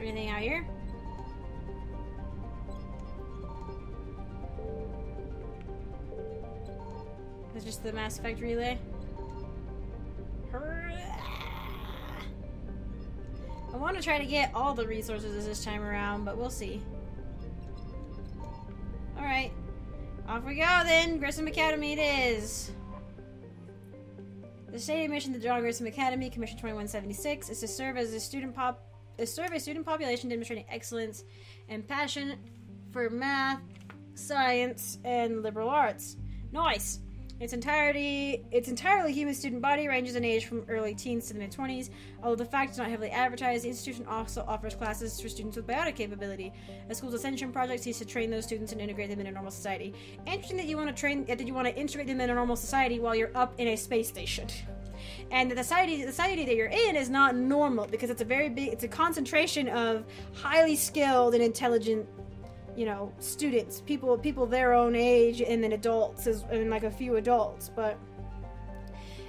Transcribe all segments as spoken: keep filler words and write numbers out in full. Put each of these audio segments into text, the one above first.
there anything out here? It's just the Mass Effect relay. I want to try to get all the resources this time around, but we'll see. Alright. Off we go then! Grissom Academy it is! The stated mission of the John Grissom Academy, Commission twenty-one seventy-six, is to serve as a student pop a survey student population demonstrating excellence and passion for math, science, and liberal arts. Nice! Its entirety, its entirely human student body ranges in age from early teens to the mid-twenties. Although the fact is not heavily advertised, the institution also offers classes for students with biotic capability. A school's ascension project seeks to train those students and integrate them into normal society. Interesting that you want to train, that you want to integrate them into normal society while you're up in a space station, and the society, the society that you're in is not normal because it's a very big, it's a concentration of highly skilled and intelligent, you know, students, people, people their own age, and then adults, as, and like a few adults, but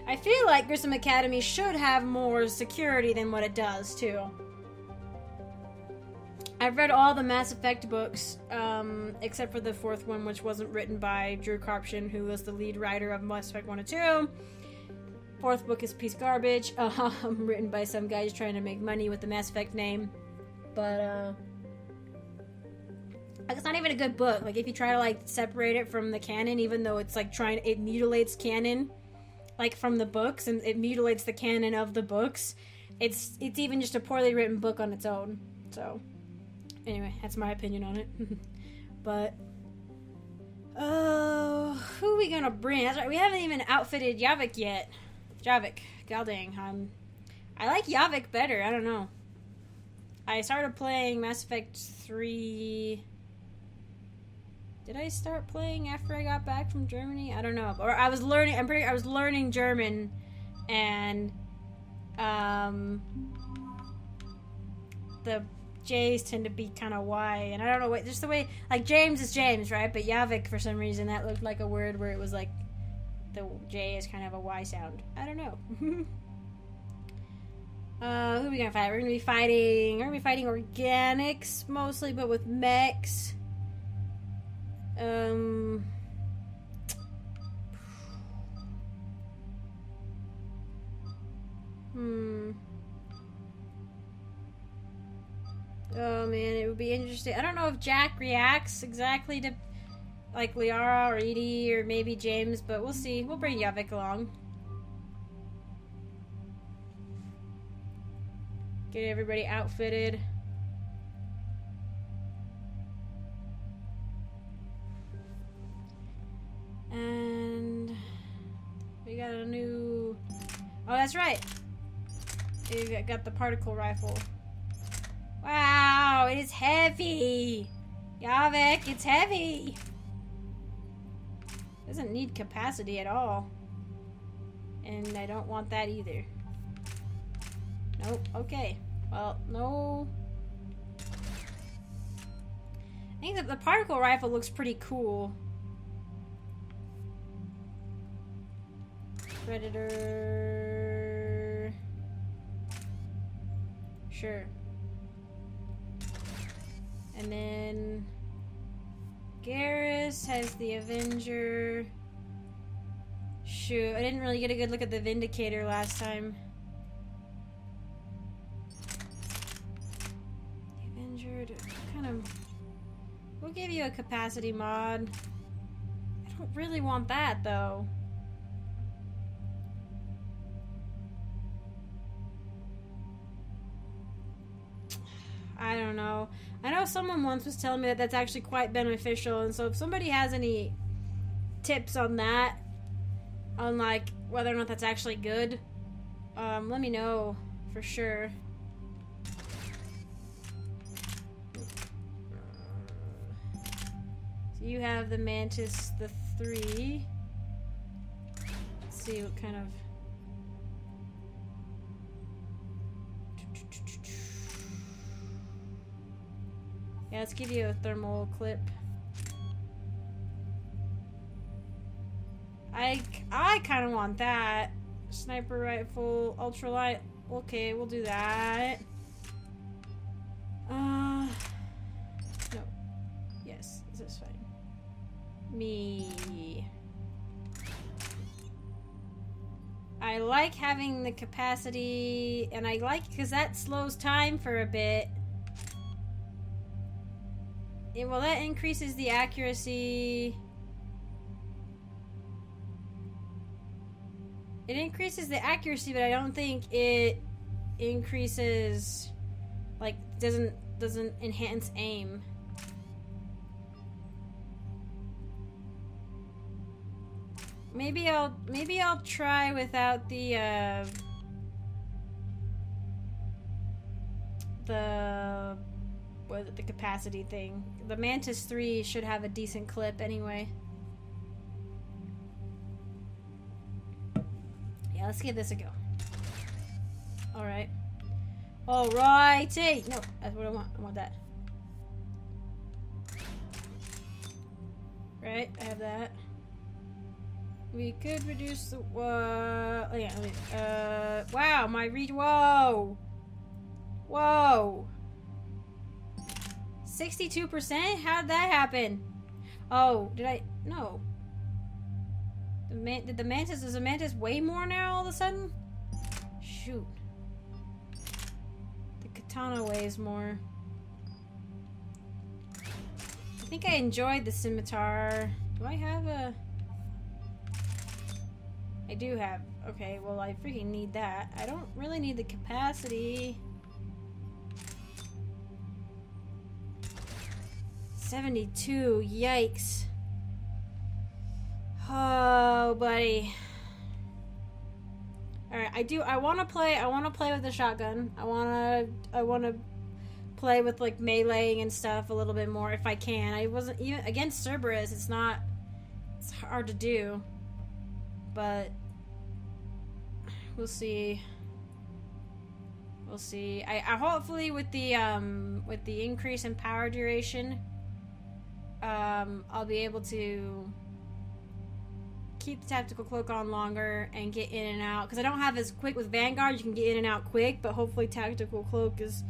I feel like Grissom Academy should have more security than what it does, too. I've read all the Mass Effect books, um, except for the fourth one, which wasn't written by Drew Karpyshyn, who was the lead writer of Mass Effect one and two. Fourth book is piece garbage, um, written by some guys trying to make money with the Mass Effect name, but, uh... it's not even a good book. Like, if you try to like separate it from the canon, even though it's like trying, it mutilates canon, like from the books, and it mutilates the canon of the books. It's it's even just a poorly written book on its own. So, anyway, that's my opinion on it. But, oh, uh, who are we gonna bring? That's right, we haven't even outfitted Javik yet. Javik, god dang, I'm, I like Javik better. I don't know. I started playing Mass Effect three. Did I start playing after I got back from Germany? I don't know. Or I was learning, I'm pretty, I was learning German, and, um, the J's tend to be kind of Y, and I don't know, what, just the way, like, James is James, right? But Javik, for some reason, that looked like a word where it was like, the J is kind of a Y sound. I don't know. uh, who are we gonna fight? We're gonna be fighting, we're gonna be fighting organics, mostly, but with mechs. Um, hmm. Oh man, it would be interesting. I don't know if Jack reacts exactly to like Liara or Edie or maybe James, but we'll see. We'll bring Javik along. Get everybody outfitted. And we got a new, oh that's right, we got the particle rifle. Wow, it is heavy, Javik, it's heavy. It doesn't need capacity at all, and I don't want that either. Nope. Okay, well, no, I think that the particle rifle looks pretty cool. Predator. Sure. And then Garrus has the Avenger. Shoot, I didn't really get a good look at the Vindicator last time. The Avenger, kind of. We'll give you a capacity mod. I don't really want that though. I don't know. I know someone once was telling me that that's actually quite beneficial, and so if somebody has any tips on that, on like whether or not that's actually good, um, let me know for sure. So you have the Mantis, the three. Let's see what kind of. Yeah, let's give you a thermal clip. I, I kind of want that. Sniper rifle, ultralight. Okay, we'll do that. Uh, no. Yes, that's fine. Me. I like having the capacity, and I like because that slows time for a bit. It, well, that increases the accuracy. It increases the accuracy, but I don't think it increases, like, doesn't doesn't enhance aim. Maybe I'll maybe I'll try without the uh, the what is it, the capacity thing. The Mantis three should have a decent clip anyway. Yeah, let's give this a go. All right. All righty. No, that's what I want. I want that. Right, I have that. We could reduce the. Uh, oh yeah. Uh, wow, my read. Whoa. Whoa. Sixty-two percent. How did that happen? Oh, did I? No. The man. Did the mantis? Is the mantis way more now all of a sudden? Shoot. The katana weighs more. I think I enjoyed the scimitar. Do I have a? I do have. Okay, well, I freaking need that. I don't really need the capacity. seventy-two, yikes. Oh, buddy. Alright, I do, I wanna play, I wanna play with the shotgun. I wanna, I wanna play with, like, meleeing and stuff a little bit more if I can. I wasn't, even against Cerberus, it's not, it's hard to do. But we'll see. We'll see. I, I hopefully with the um with the increase in power duration, um I'll be able to keep the tactical cloak on longer and get in and out, because I don't have as quick with Vanguard. You can get in and out quick, but hopefully tactical cloak is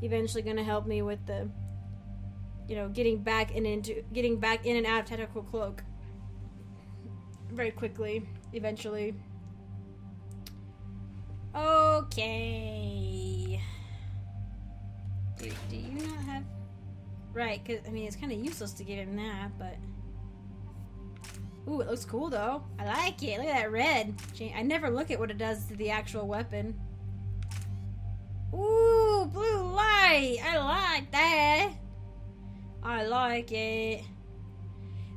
eventually going to help me with the, you know, getting back and into getting back in and out of tactical cloak very quickly. Eventually. Okay. Dude, do you not have... Right, because, I mean, it's kind of useless to give him that, but... Ooh, it looks cool, though. I like it. Look at that red. I never look at what it does to the actual weapon. Ooh, blue light! I like that! I like it.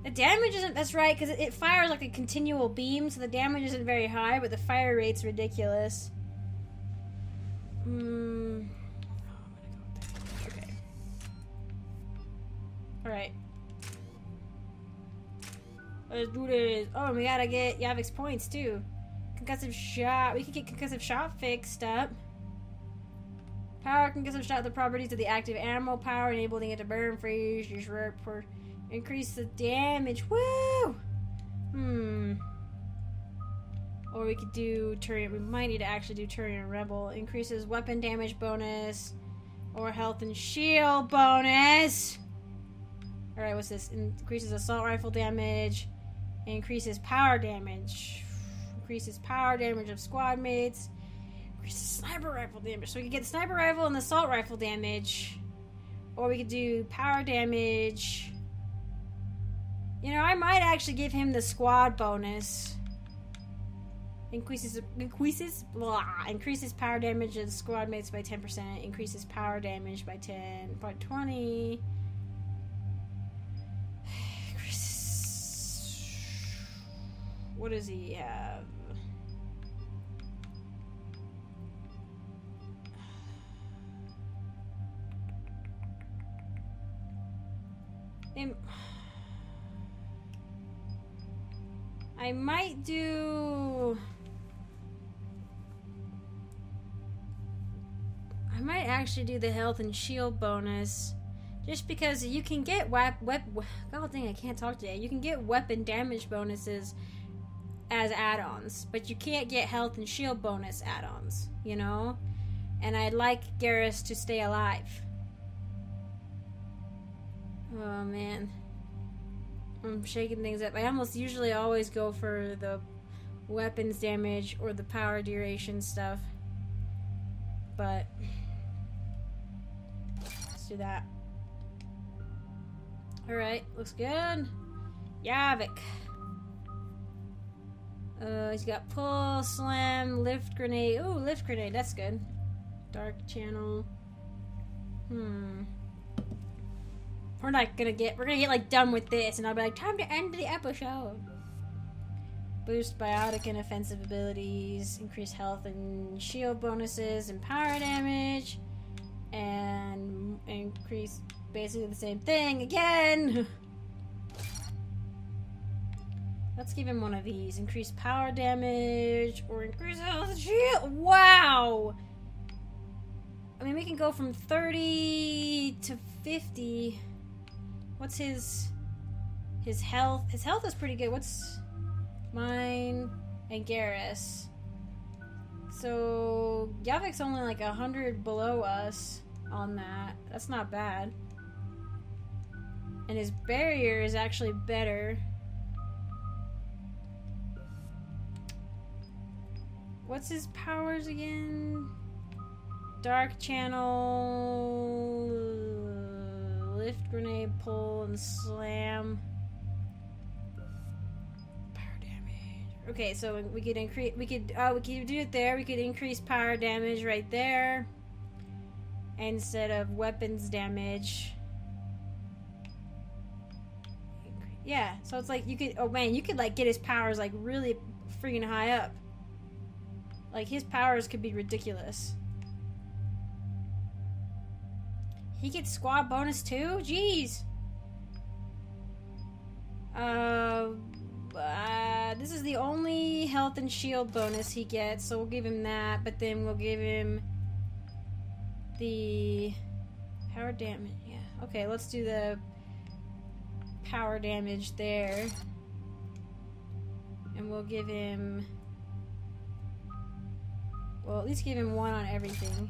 The damage isn't... That's right, because it, it fires like a continual beam, so the damage isn't very high, but the fire rate's ridiculous. Hmm... Oh, I'm gonna go with that. Okay. Alright. Let's do this. Oh, we gotta get Javik's points, too. Concussive shot. We can get concussive shot fixed up. Power concussive shot, the properties of the active animal. Power enabling it to burn, freeze, use rare per... Increase the damage. Woo! Hmm. Or we could do Turian. We might need to actually do Turian Rebel. Increases weapon damage bonus. Or health and shield bonus. Alright, what's this? Increases assault rifle damage. Increases power damage. Increases power damage of squad mates. Increases sniper rifle damage. So we could get sniper rifle and assault rifle damage. Or we could do power damage. You know, I might actually give him the squad bonus. Increases increases blah, increases power damage of squad mates by ten percent. Increases power damage by ten by twenty. Increases. What does he have? Him. I might do... I might actually do the health and shield bonus. Just because you can get wep... wep God dang, I can't talk today. You can get weapon damage bonuses as add-ons. But you can't get health and shield bonus add-ons, you know? And I'd like Garrus to stay alive. Oh man, I'm shaking things up. I almost usually always go for the weapons damage or the power duration stuff, but let's do that. Alright, looks good. Javik. Uh, he's got pull, slam, lift grenade. Ooh, lift grenade, that's good. Dark channel. Hmm. We're not gonna get, we're gonna get like done with this and I'll be like, time to end the episode. Boost biotic and offensive abilities, increase health and shield bonuses and power damage, and increase basically the same thing again. Let's give him one of these. Increase power damage or increase health and shield. Wow! I mean, we can go from thirty to fifty. What's his his health? His health is pretty good. What's mine and Garrus? So Javik's only like a hundred below us on that. That's not bad. And his barrier is actually better. What's his powers again? Dark channel, lift grenade, pull and slam. Okay, so we could increase, we could, oh, we could do it there. We could increase power damage right there instead of weapons damage. Yeah, so it's like you could, oh man, you could like get his powers like really freaking high up. Like his powers could be ridiculous. He gets squad bonus too? Jeez. Uh... Uh, this is the only health and shield bonus he gets, so we'll give him that, but then we'll give him the power damage. Yeah, okay, let's do the power damage there, and we'll give him, well, at least give him one on everything.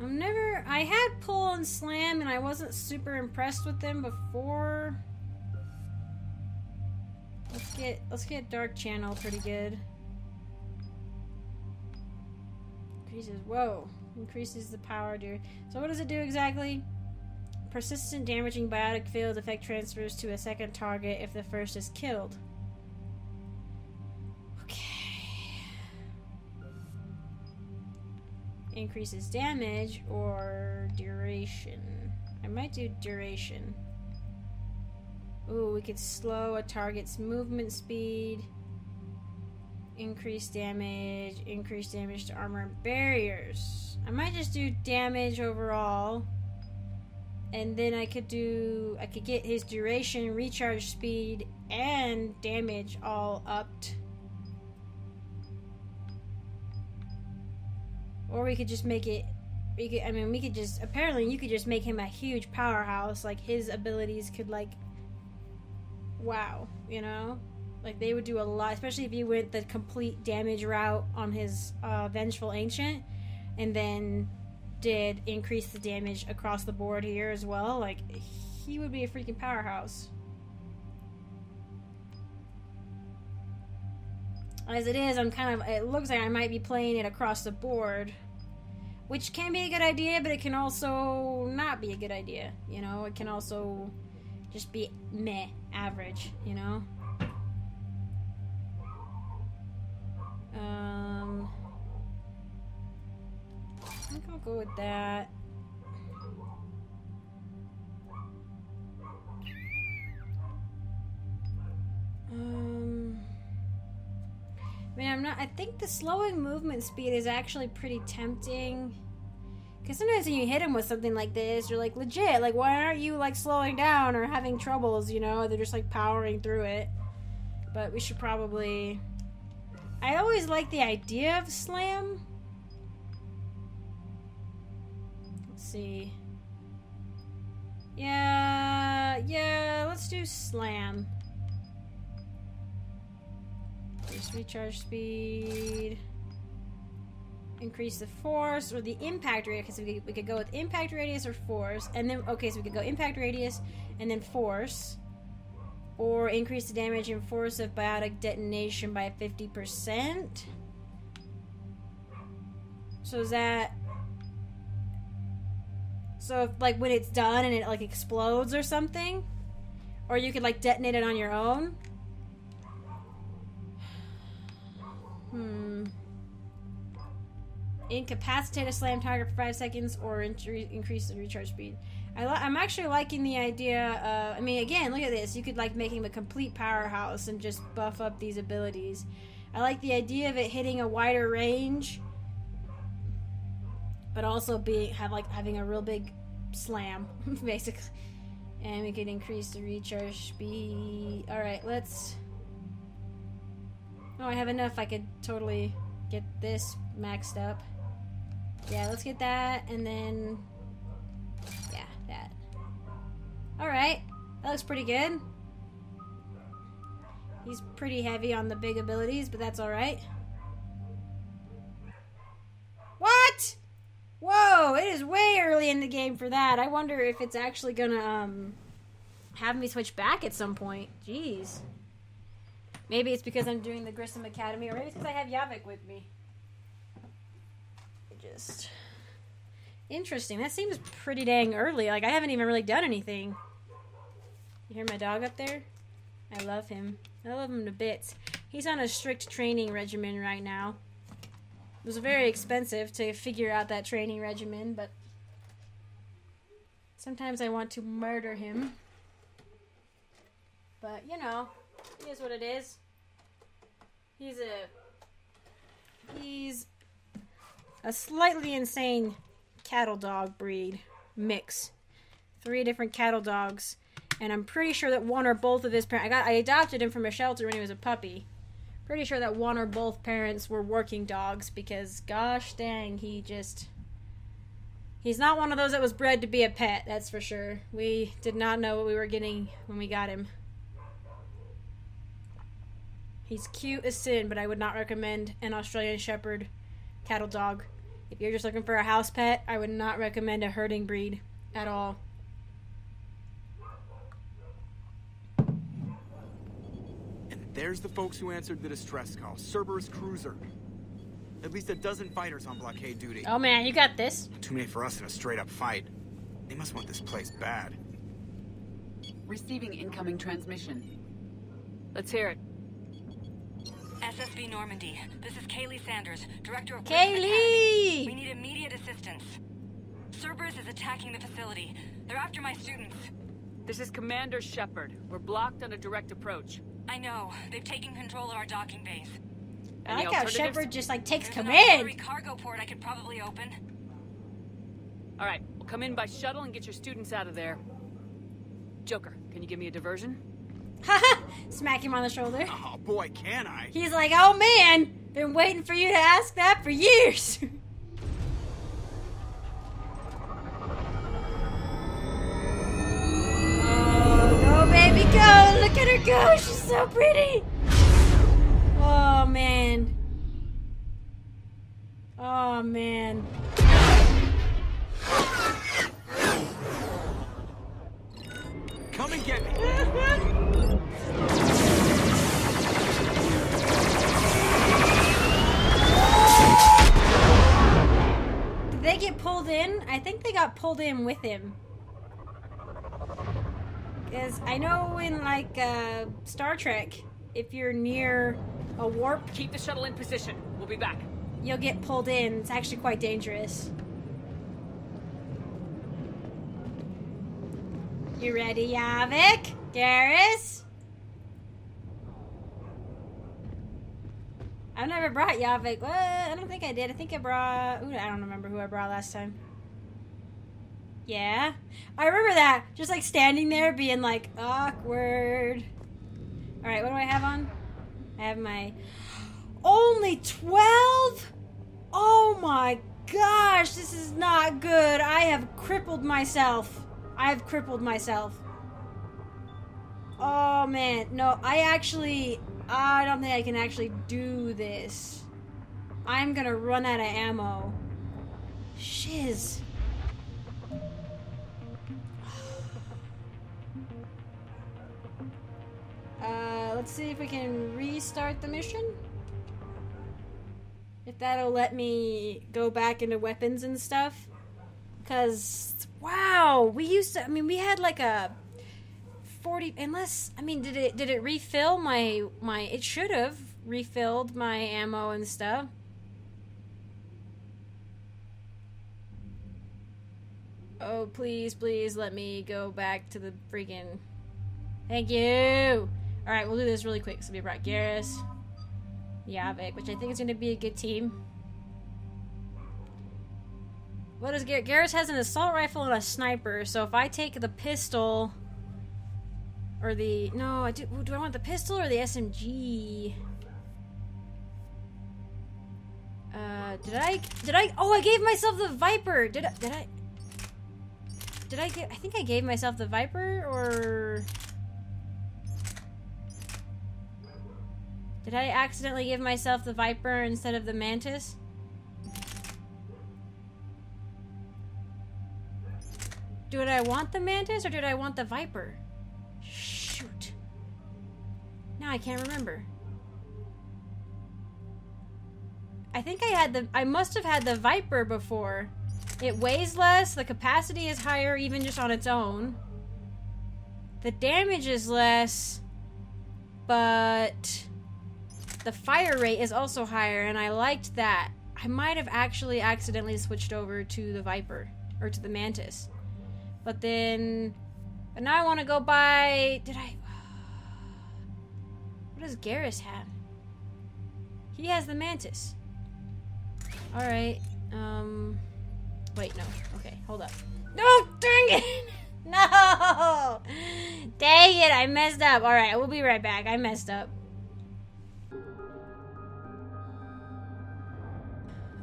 I'm never, I had pull and slam and I wasn't super impressed with them before. Let's get, let's get dark channel pretty good. Increases, whoa, increases the power dude. So what does it do exactly? Persistent damaging biotic field effect transfers to a second target if the first is killed. Increases damage or duration. I might do duration. Ooh, we could slow a target's movement speed. Increase damage. Increase damage to armor and barriers. I might just do damage overall. And then I could do, I could get his duration, recharge speed, and damage all upped. Or we could just make it, we could, I mean, we could just, apparently you could just make him a huge powerhouse. Like, his abilities could, like, wow, you know? Like, they would do a lot, especially if you went the complete damage route on his uh, Vengeful Ancient, and then did increase the damage across the board here as well. Like, he would be a freaking powerhouse. As it is, I'm kind of, it looks like I might be playing it across the board, which can be a good idea, but it can also not be a good idea, you know? It can also just be meh, average, you know? Um, I think I'll go with that. Um... I mean, I'm not, I think the slowing movement speed is actually pretty tempting. Because sometimes when you hit him with something like this, you're like, legit, like, why aren't you, like, slowing down or having troubles, you know? They're just, like, powering through it. But we should probably... I always like the idea of slam. Let's see. Yeah, yeah, let's do slam. Recharge speed. increase the force or the impact radius. Because we, we could go with impact radius or force, and then okay, so we could go impact radius and then force, or increase the damage and force of biotic detonation by fifty percent. So is that so if, like when it's done and it like explodes or something, or you could like detonate it on your own. Hmm. Incapacitate a slam target for five seconds, or in increase the recharge speed. I I'm actually liking the idea. Of, I mean, again, look at this. You could like make him a complete powerhouse and just buff up these abilities. I like the idea of it hitting a wider range, but also being have like having a real big slam, basically. And we could increase the recharge speed. All right, let's. Oh, I have enough. I could totally get this maxed up. Yeah, let's get that, and then yeah, that. All right, that looks pretty good. He's pretty heavy on the big abilities, but that's all right. What? Whoa! It is way early in the game for that. I wonder if it's actually gonna um have me switch back at some point. Jeez. Maybe it's because I'm doing the Grissom Academy, or maybe it's because I have Javik with me. Just interesting. That seems pretty dang early. Like I haven't even really done anything. You hear my dog up there? I love him. I love him to bits. He's on a strict training regimen right now. It was very expensive to figure out that training regimen, but sometimes I want to murder him. But you know. Here's what it is. He's a he's a slightly insane cattle dog breed mix. Three different cattle dogs, and I'm pretty sure that one or both of his parents. I got I adopted him from a shelter when he was a puppy. Pretty sure that one or both parents were working dogs because, gosh dang, he just he's not one of those that was bred to be a pet. That's for sure. We did not know what we were getting when we got him. He's cute as sin, but I would not recommend an Australian Shepherd cattle dog. If you're just looking for a house pet, I would not recommend a herding breed at all. And there's the folks who answered the distress call. Cerberus cruiser. At least a dozen fighters on blockade duty. Oh man, you got this. Too many for us in a straight up fight. They must want this place bad. Receiving incoming transmission. Let's hear it. S S V Normandy. This is Kahlee Sanders, Director of Grissom Academy. We need immediate assistance. Cerberus is attacking the facility. They're after my students. This is Commander Shepard. We're blocked on a direct approach. I know. They've taken control of our docking base. I like how Shepard just like takes command. There's an cargo port I could probably open. All right, we'll come in by shuttle and get your students out of there. Joker, can you give me a diversion? Haha! Smack him on the shoulder. Oh boy, can I? He's like, oh man, been waiting for you to ask that for years. Oh, go baby, go! Look at her go! She's so pretty. Oh man. Oh man. Come and get me. Did they get pulled in? I think they got pulled in with him. Because I know in like uh, Star Trek, if you're near a warp, keep the shuttle in position. We'll be back. You'll get pulled in. It's actually quite dangerous. You ready, Javik? Garrus? I've never brought Javik. What? I don't think I did. I think I brought... Ooh, I don't remember who I brought last time. Yeah? I remember that. Just like standing there being like, awkward. Alright, what do I have on? I have my... Only twelve? Oh my gosh, this is not good. I have crippled myself. I've crippled myself. Oh man, no, I actually... I don't think I can actually do this. I'm gonna run out of ammo. Shiz. Uh, let's see if we can restart the mission. If that'll let me go back into weapons and stuff. Because, wow, we used to, I mean, we had like a forty, unless, I mean, did it, did it refill my, my, it should have refilled my ammo and stuff. Oh, please, please let me go back to the freaking, thank you. All right, we'll do this really quick. So we brought Garrus, Javik, which I think is going to be a good team. What is Garrus? Garrus has an assault rifle and a sniper, so if I take the pistol, or the, no, I do, do I want the pistol or the S M G? Uh, did I, did I, oh, I gave myself the Viper! Did I, did I, did I get, I think I gave myself the Viper, or... Did I accidentally give myself the Viper instead of the Mantis? Did I want the Mantis or did I want the Viper? Shoot. Now I can't remember. I think I had the, I must have had the Viper before. It weighs less, the capacity is higher even just on its own. The damage is less, but the fire rate is also higher, and I liked that. I might have actually accidentally switched over to the Viper, or to the Mantis. But then, but now I want to go buy, did I, what does Garrus have? He has the Mantis. All right, um, wait, no, okay, hold up. No, dang it, no, dang it, I messed up. All right, we'll be right back, I messed up.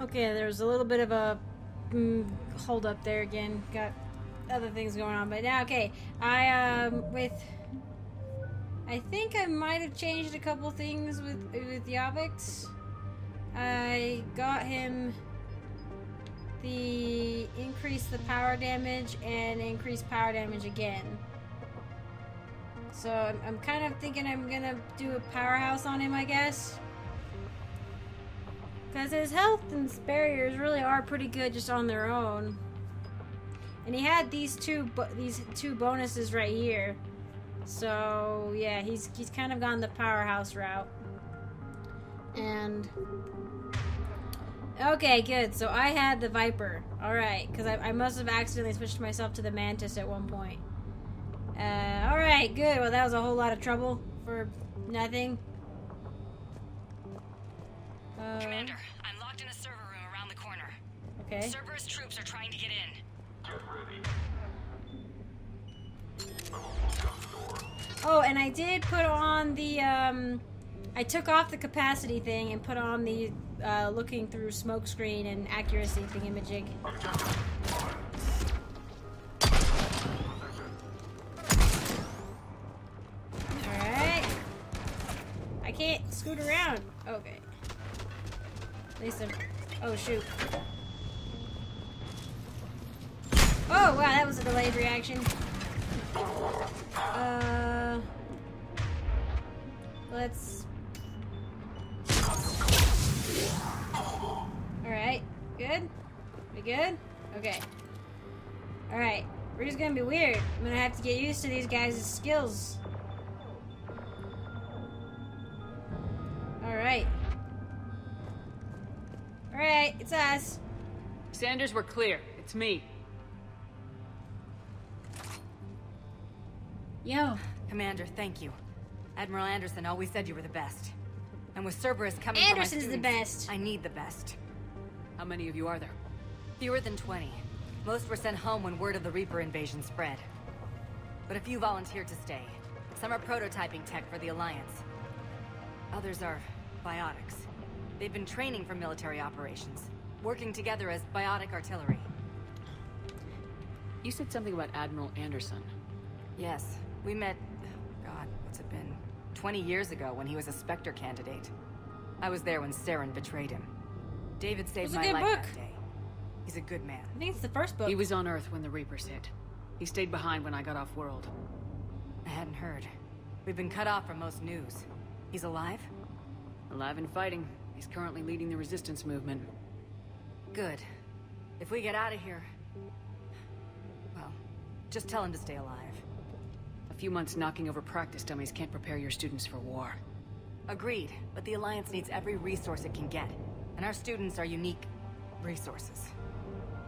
Okay, there was a little bit of a mm, hold up there again. Got other things going on, but now, okay. I, um, with... I think I might have changed a couple things with, with Javik. I got him the increase the power damage and increase power damage again. So I'm, I'm kind of thinking I'm gonna do a powerhouse on him, I guess. Because his health and barriers really are pretty good just on their own. And he had these two these two bonuses right here. So, yeah, he's, he's kind of gone the powerhouse route. And... Okay, good. So I had the Viper. Alright, because I, I must have accidentally switched myself to the Mantis at one point. Uh, Alright, good. Well, that was a whole lot of trouble for nothing. Uh, Commander, I'm locked in a server room around the corner. Okay. Cerberus troops are trying to get in. Get ready. Oh, and I did put on the, um... I took off the capacity thing and put on the uh, looking through smoke screen and accuracy thingamajig. Alright. I can't scoot around. Okay. Listen. Oh, shoot. Oh, wow, that was a delayed reaction. Uh... Let's... Alright, good? We good? Okay. Alright, we're just gonna be weird. I'm gonna have to get used to these guys' skills. Alright. Alright, it's us. Sanders, we're clear. It's me. Yo. Commander, thank you. Admiral Anderson always said you were the best. And with Cerberus coming from my students, Anderson's the best. I need the best. How many of you are there? Fewer than twenty. Most were sent home when word of the Reaper invasion spread. But a few volunteered to stay. Some are prototyping tech for the Alliance. Others are biotics. They've been training for military operations, working together as biotic artillery. You said something about Admiral Anderson. Yes. We met... Oh God, what's it been? twenty years ago when he was a Spectre candidate. I was there when Saren betrayed him. David saved my life that day. He's a good man. I think it's the first book. He was on Earth when the Reapers hit. He stayed behind when I got off world. I hadn't heard. We've been cut off from most news. He's alive? Alive and fighting. He's currently leading the resistance movement. Good. If we get out of here... well, just tell him to stay alive. A few months knocking over practice dummies can't prepare your students for war. Agreed, but the Alliance needs every resource it can get. And our students are unique resources.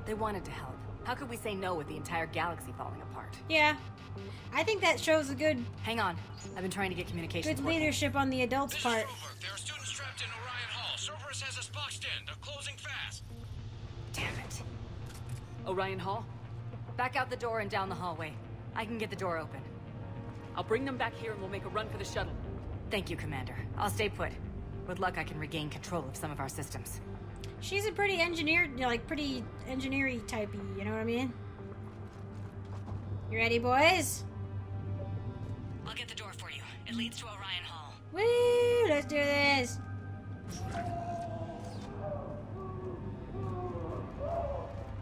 They wanted to help. How could we say no with the entire galaxy falling apart? Yeah. I think that shows a good... Hang on. I've been trying to get communication. Good leadership on the adults' this part. There are students trapped in Orion Hall. Cerberus has us boxed in. They're closing fast. Damn it. Orion Hall? Back out the door and down the hallway. I can get the door open. I'll bring them back here and we'll make a run for the shuttle. Thank you, Commander. I'll stay put. With luck, I can regain control of some of our systems. She's a pretty engineered, like, pretty engineer-y typey, you know what I mean? You ready, boys? I'll get the door for you. It leads to Orion Hall. Woo! Let's do this!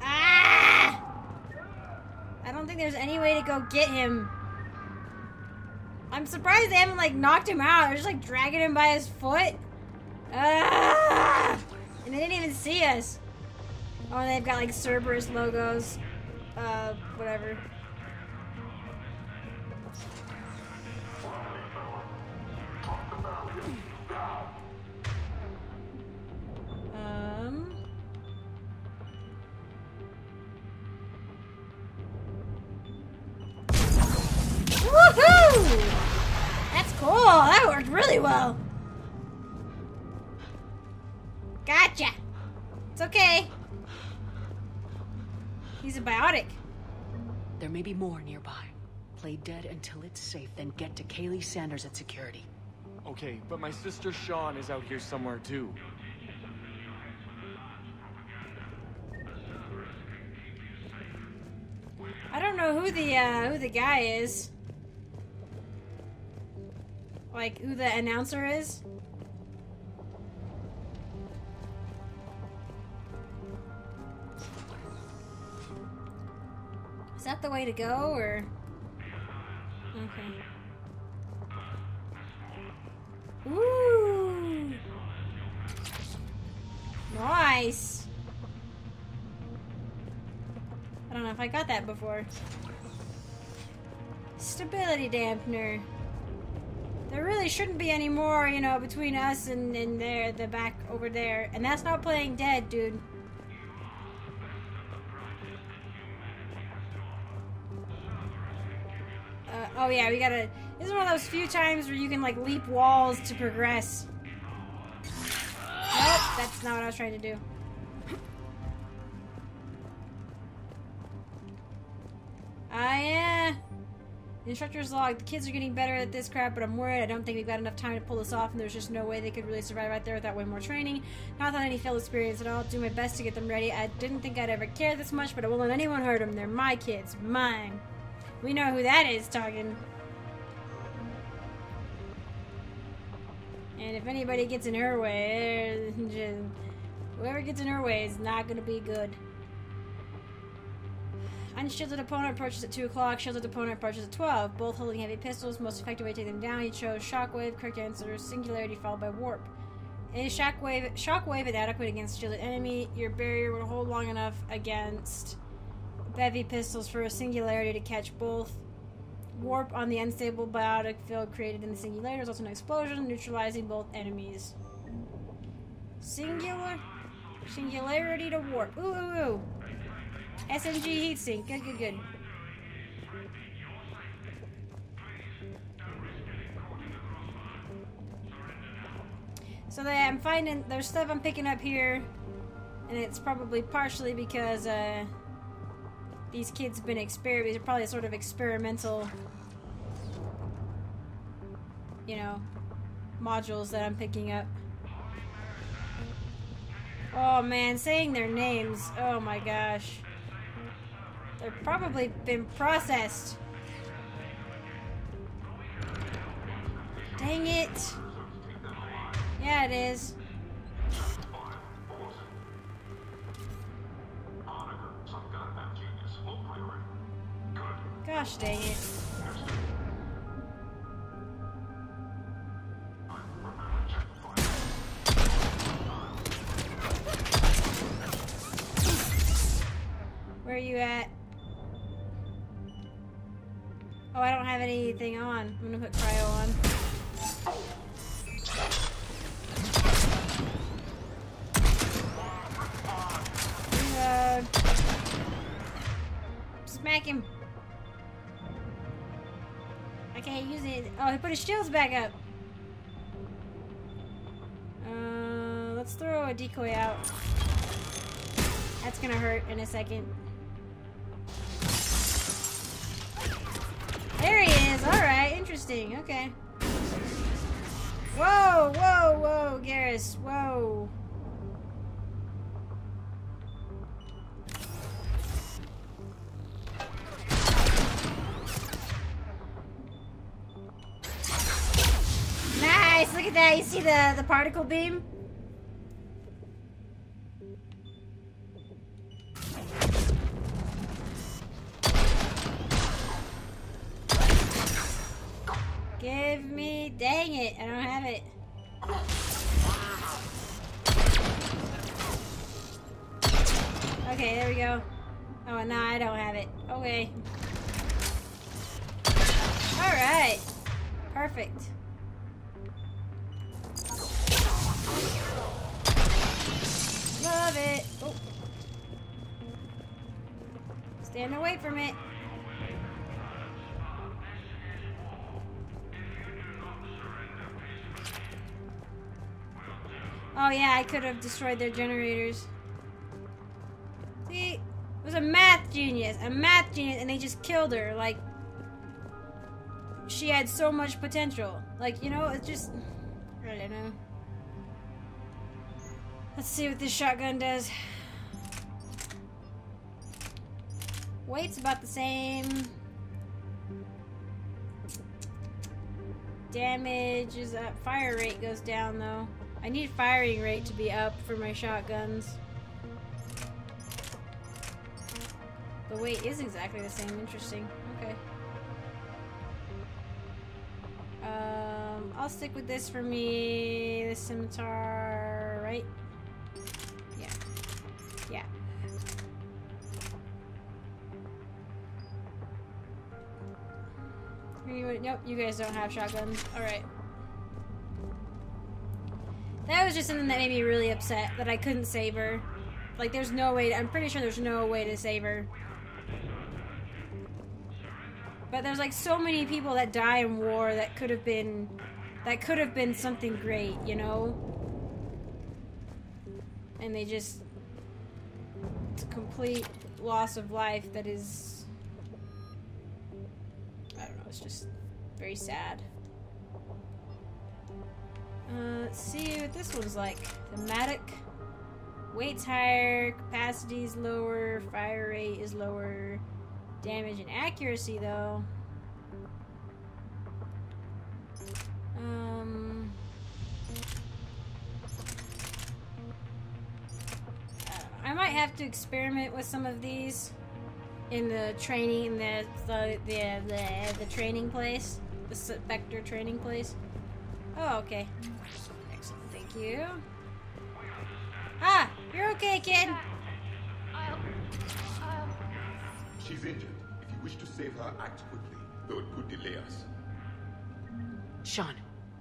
Ah! I don't think there's any way to go get him. I'm surprised they haven't, like, knocked him out. They're just, like, dragging him by his foot. Ah! And they didn't even see us. Oh, they've got like Cerberus logos. Uh, whatever. Um. Woohoo! That's cool. That worked really well. Gotcha. It's okay. He's a biotic. There may be more nearby. Play dead until it's safe, then get to Kahlee Sanders at security. Okay, but my sister Seanne is out here somewhere too. I don't know who the uh, who the guy is. Like who the announcer is. Is that the way to go, or...? Okay. Ooh! Nice! I don't know if I got that before. Stability dampener. There really shouldn't be any more, you know, between us and, and there, the back over there. And that's not playing dead, dude. Oh yeah, we gotta... This is one of those few times where you can, like, leap walls to progress. Nope, that's not what I was trying to do. Ah, yeah. Instructor's log. The kids are getting better at this crap, but I'm worried. I don't think we've got enough time to pull this off, and there's just no way they could really survive out there without way more training. Not without any field experience at all. Do my best to get them ready. I didn't think I'd ever care this much, but I won't let anyone hurt them. They're my kids. Mine. We know who that is talking. And if anybody gets in her way, just, whoever gets in her way is not going to be good. Unshielded opponent approaches at two o'clock. Shielded opponent approaches at twelve. Both holding heavy pistols. Most effective way to take them down. You chose shockwave. Correct answer. Singularity followed by warp. A shockwave, shockwave inadequate against shielded enemy. Your barrier will hold long enough against... bevy pistols for a singularity to catch both. Warp on the unstable biotic field created in the singularity results in an explosion, neutralizing both enemies. Singular, singularity to warp. Ooh, ooh, ooh. S M G heatsink. Good, good, good. So they, I'm finding there's stuff I'm picking up here, and it's probably partially because uh. These kids have been exper- these are probably sort of experimental, you know, modules that I'm picking up. Oh man, saying their names, oh my gosh. They've probably been processed. Dang it. Yeah, it is. Gosh dang it. Where are you at? Oh, I don't have anything on. I'm gonna put cryo on. Uh, smack him. I can't use it. Oh, he put his shields back up. Uh, let's throw a decoy out. That's gonna hurt in a second. There he is. All right, interesting. Okay. Whoa, whoa, whoa, Garrus. Whoa. Nice. Look at that. You see the the particle beam? Give me, dang it, I don't have it. Okay, there we go. Oh, no, I don't have it. Okay. Alright. Perfect. Love it. Oh. Stand away from it. Oh yeah, I could have destroyed their generators. See, it was a math genius, a math genius, and they just killed her. Like, she had so much potential. Like, you know, it's just, I don't know. Let's see what this shotgun does. Weight's about the same. Damage is up. Fire rate goes down though. I need firing rate to be up for my shotguns. The weight is exactly the same. Interesting. Okay. Um, I'll stick with this for me. The scimitar, right? Yeah. Yeah. Anyone? Nope, you guys don't have shotguns. Alright. That was just something that made me really upset, that I couldn't save her. Like, there's no way, to, I'm pretty sure there's no way to save her. But there's like so many people that die in war that could have been, that could have been something great, you know? And they just, it's a complete loss of life that is, I don't know, it's just very sad. Uh, let's see what this one's like. Thematic. Weight's higher, capacity's lower, fire rate is lower. Damage and accuracy, though. Um. I don't know. I might have to experiment with some of these in the training, the the the the, the training place, the Spectre training place. Oh, okay. Excellent, thank you. Ah! You're okay, kid! I'll, I'll... She's injured. If you wish to save her, act quickly, though it could delay us. Seanne,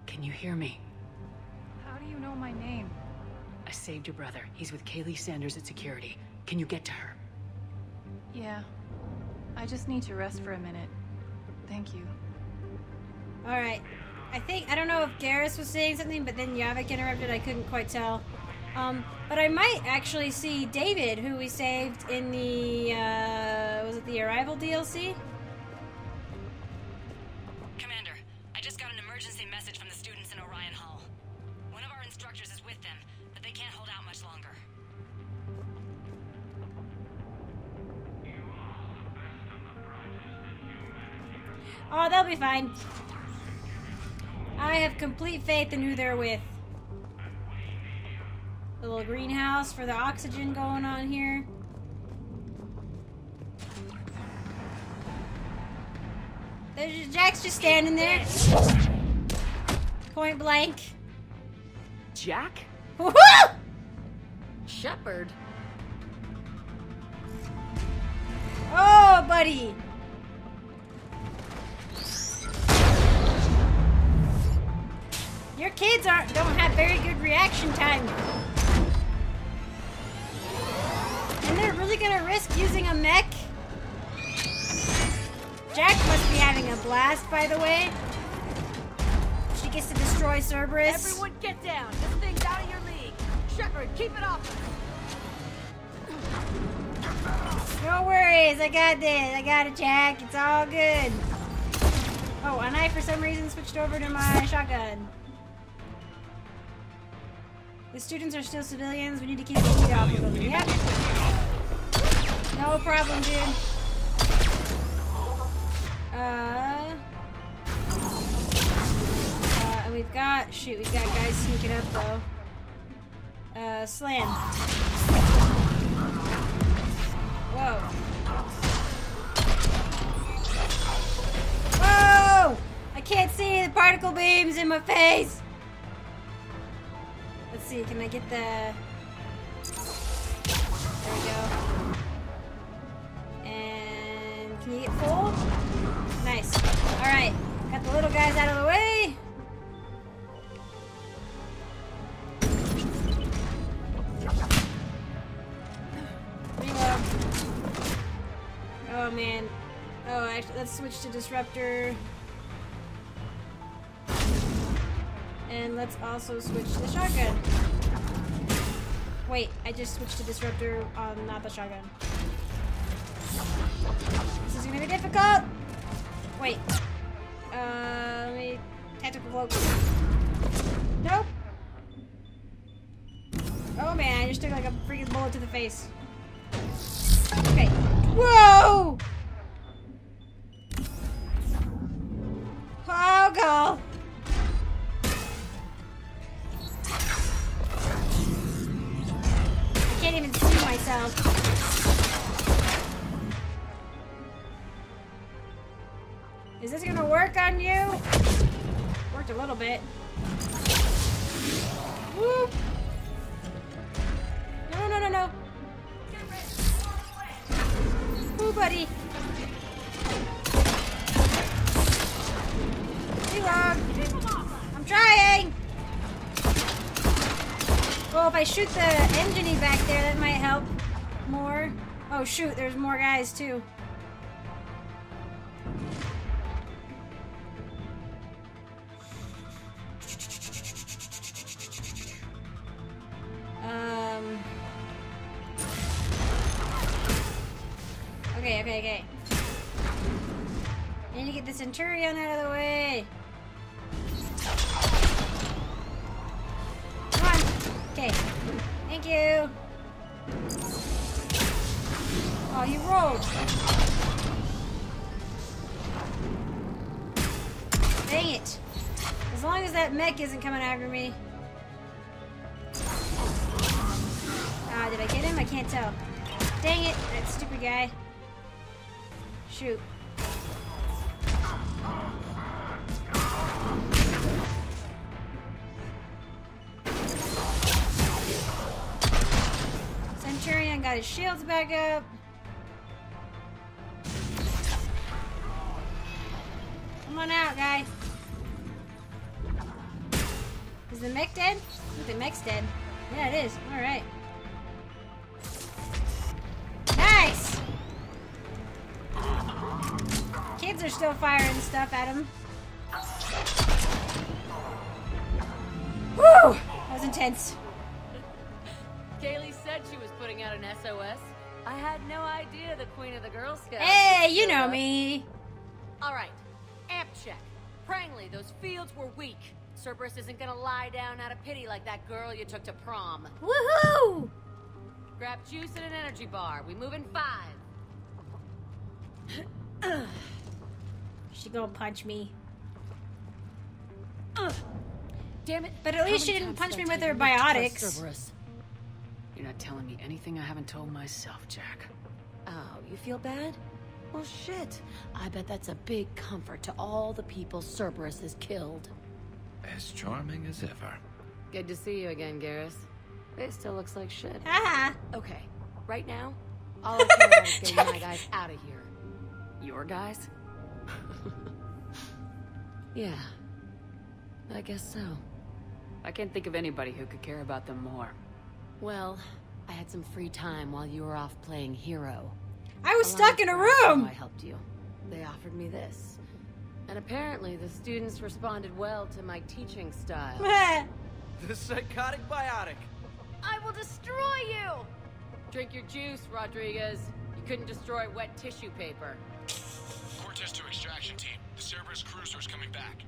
can you hear me? How do you know my name? I saved your brother. He's with Kahlee Sanders at security. Can you get to her? Yeah. I just need to rest for a minute. Thank you. Alright. I think, I don't know if Garrus was saying something, but then Javik interrupted, I couldn't quite tell. Um, but I might actually see David, who we saved in the, uh, was it the Arrival D L C? Commander, I just got an emergency message from the students in Orion Hall. One of our instructors is with them, but they can't hold out much longer. Oh, they'll be fine. I have complete faith in who they're with. The little greenhouse for the oxygen going on here. There's Jack's just standing there. Point blank. Jack? Woohoo! Shepard. Oh, buddy. Your kids aren't don't have very good reaction time. And they're really gonna risk using a mech? Jack must be having a blast, by the way. She gets to destroy Cerberus. Everyone get down. This thing's out of your league. Shepard, keep it off. No worries, I got this. I got it, Jack. It's all good. Oh, and I, for some reason, switched over to my shotgun. The students are still civilians. We need to keep the heat off of them. Yep. No problem, dude. Uh, uh, and we've got, shoot, we've got guys sneaking up, though. Uh, slam. Whoa. Whoa! I can't see the particle beams in my face! Let's see, can I get the... There we go. And... Can you get full? Nice. Alright. Got the little guys out of the way. Reload. Oh, man. Oh, actually, let's switch to Disruptor. And let's also switch to the shotgun. Wait, I just switched to Disruptor on not the shotgun. This is gonna be difficult! Wait. Uh, let me... Tactical Cloak. Nope! Oh man, I just took like a freaking bullet to the face. Okay. Whoa! Oh, God! I can't even see myself. Is this gonna work on you? Worked a little bit. Woo! No, no, no, no. Woo, buddy. Reload. I'm trying. Well, if I shoot the enginey back there, that might help more. Oh, shoot, there's more guys, too. Um. Okay, okay, okay. I need to get the Centurion out of the way. Okay, thank you. Oh, he rolled. Dang it. As long as that mech isn't coming after me. Ah, did I get him? I can't tell. Dang it, that stupid guy. Shoot. Got his shields back up. Come on out, guy. Is the mech dead? I think the mech's dead. Yeah, it is. Alright. Nice! Kids are still firing stuff at him. Woo! That was intense. Kahlee said she was putting out an S O S. I had no idea the Queen of the Girl Scouts. Hey, you know me. All right, amp check. Prangley, those fields were weak. Cerberus isn't gonna lie down out of pity like that girl you took to prom. Woohoo! Grab juice and an energy bar. We move in five. She gonna punch me. Damn it! But at least she didn't punch me with her biotics. You're not telling me anything I haven't told myself, Jack. Oh, you feel bad? Well, shit. I bet that's a big comfort to all the people Cerberus has killed. As charming as ever. Good to see you again, Garrus. It still looks like shit. Ah. Okay, right now, all I care about is getting my guys out of here. Your guys? Yeah, I guess so. I can't think of anybody who could care about them more. Well, I had some free time while you were off playing hero. I was stuck in a room! I helped you. They offered me this. And apparently the students responded well to my teaching style. The psychotic biotic. I will destroy you! Drink your juice, Rodriguez. You couldn't destroy wet tissue paper. Cortez to extraction team. The Cerberus cruiser's coming back.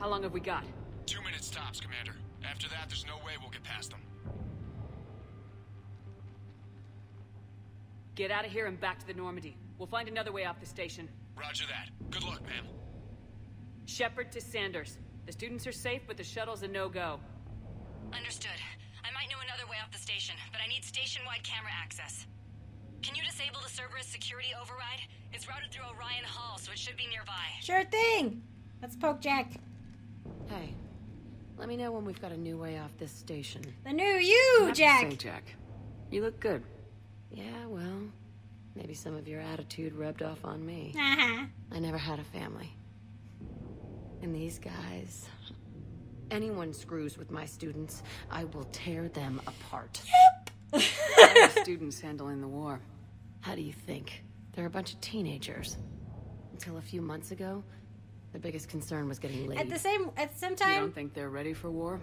How long have we got? Two minutes tops, Commander. After that, there's no way we'll get past them. Get out of here and back to the Normandy. We'll find another way off the station. Roger that. Good luck, ma'am. Shepard to Sanders. The students are safe, but the shuttle's a no-go. Understood. I might know another way off the station, but I need station-wide camera access. Can you disable the Cerberus security override? It's routed through Orion Hall, so it should be nearby. Sure thing! Let's poke Jack. Hey, let me know when we've got a new way off this station. The new you, Jack! I have to say, Jack, you look good. Yeah, well, maybe some of your attitude rubbed off on me. Uh-huh. I never had a family. And these guys... Anyone screws with my students, I will tear them apart. Yep! How are students handling the war? How do you think? They're a bunch of teenagers. Until a few months ago, the biggest concern was getting laid. At the same, at the same time... You don't think they're ready for war?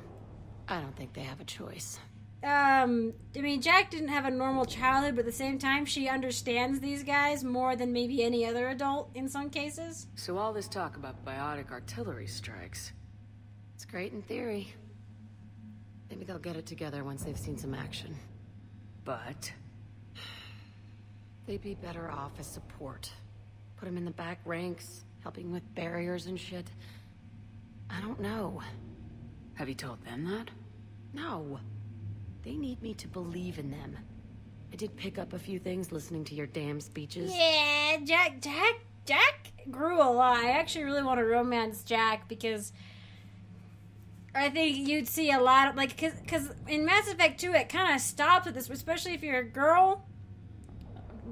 I don't think they have a choice. Um, I mean, Jack didn't have a normal childhood, but at the same time, she understands these guys more than maybe any other adult in some cases. So all this talk about biotic artillery strikes... It's great in theory. Maybe they'll get it together once they've seen some action. But... They'd be better off as support. Put them in the back ranks, helping with barriers and shit. I don't know. Have you told them that? No. They need me to believe in them. I did pick up a few things listening to your damn speeches. Yeah, Jack, Jack, Jack grew a lot. I actually really want to romance Jack because I think you'd see a lot of, like, cause, cause in Mass Effect two it kind of stops at this, especially if you're a girl.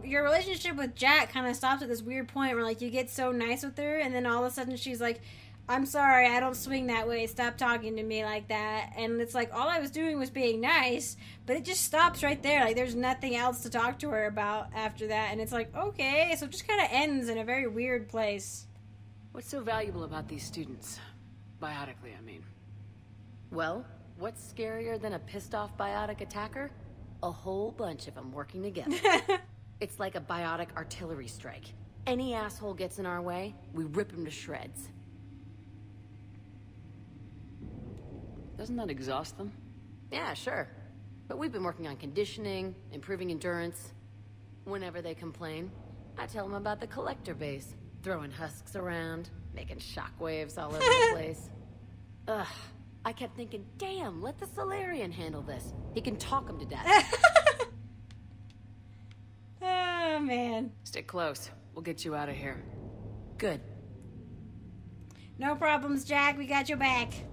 Your relationship with Jack kind of stops at this weird point where, like, you get so nice with her and then all of a sudden she's like, I'm sorry, I don't swing that way. Stop talking to me like that. And it's like, all I was doing was being nice, but it just stops right there. Like, there's nothing else to talk to her about after that. And it's like, okay. So it just kind of ends in a very weird place. What's so valuable about these students? Biotically, I mean. Well, what's scarier than a pissed-off biotic attacker? A whole bunch of them working together. It's like a biotic artillery strike. Any asshole gets in our way, we rip him to shreds. Doesn't that exhaust them? Yeah, sure. But we've been working on conditioning, improving endurance. Whenever they complain, I tell them about the collector base, throwing husks around, making shockwaves all over the place. Ugh, I kept thinking, damn, let the Solarian handle this. He can talk them to death. Oh, man. Stick close. We'll get you out of here. Good. No problems, Jack. We got your back.